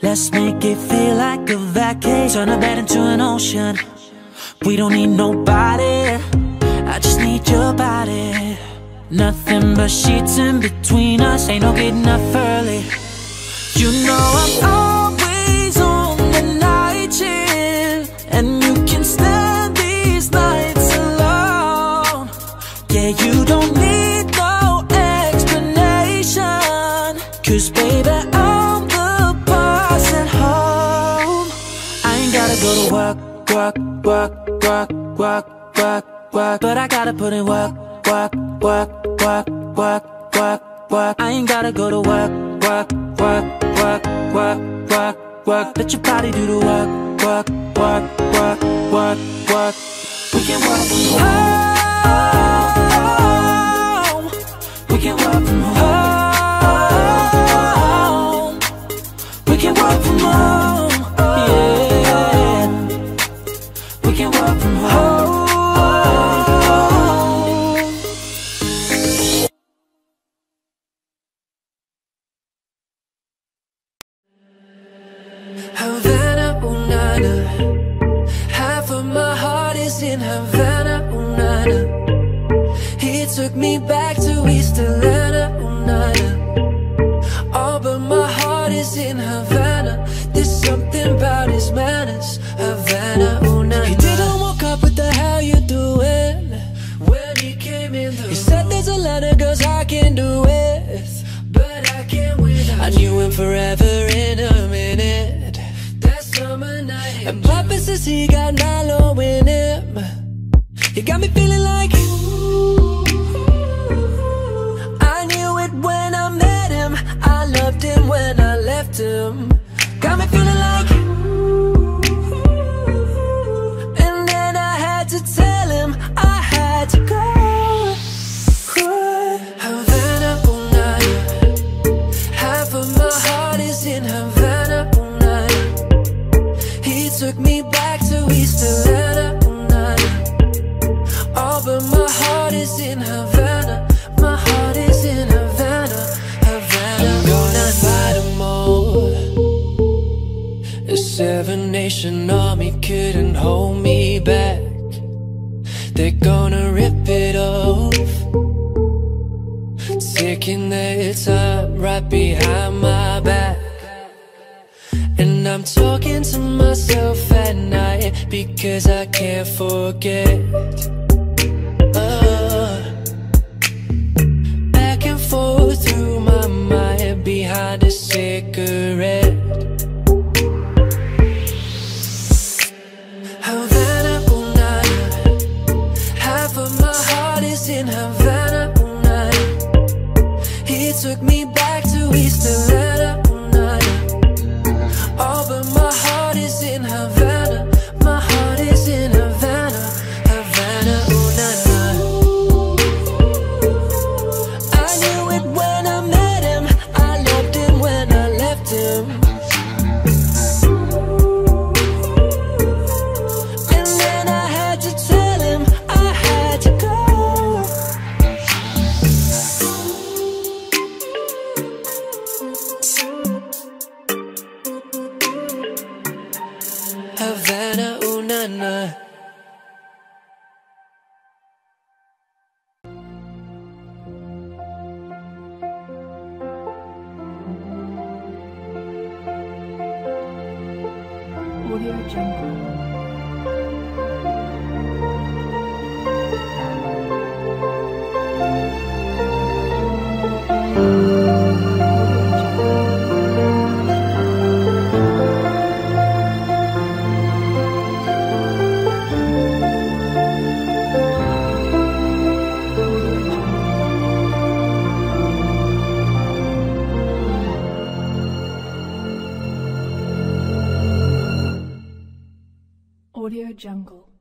Let's make it feel like a vacation. Turn a bed into an ocean. We don't need nobody, I just need your body. Nothing but sheets in between us, ain't no getting up early. You know I'm always on the night shift, and you can stand these nights alone. Yeah, you don't need, cause baby, I'm the boss at home. I ain't gotta go to work, work, work, work, work, work, work. But I gotta put in work, work, work, work, work, work, work. I ain't gotta go to work, work, work, work, work, work, work. Let your body do the work, work, work, work, work, work. We can work from home. We can work from home. We can work from home, yeah. We can work from home. Havana, Unana. Half of my heart is in Havana, Unana. He took me back to East Atlanta, Unana. All but my heart is in Havana. Something about his manners, Havana, oh nah. He didn't walk up with the how you doing when he came in the room. He said there's a lot of girls I can do with, but I can't without. I knew him forever in a minute. That summer night, and Papa says he got Milo in him. He got me feeling like I knew it when I met him. I loved him when I left him. Got me feeling like, and then I had to tell him I had to go. Havana, oh night. Half of my heart is in Havana, oh night. He took me back to East Atlanta, oh night. All but my heart is in Havana. My heart is in Havana, Havana. I'm gonna fight them all. The Seven Nation Army couldn't hold me back. They're gonna rip it off, taking their time right behind my back. And I'm talking to myself at night because I can't forget. Back and forth through my mind behind a cigarette. In Havana, oh night. He took me back to East Atlanta, oh night. All but my heart is in Havana. My heart is in Havana, Havana, oh night. I knew it when I met him. I loved him when I left him. And then I had to tell him I had to go. Havana, oh na na. Audio Jungle. Audio Jungle.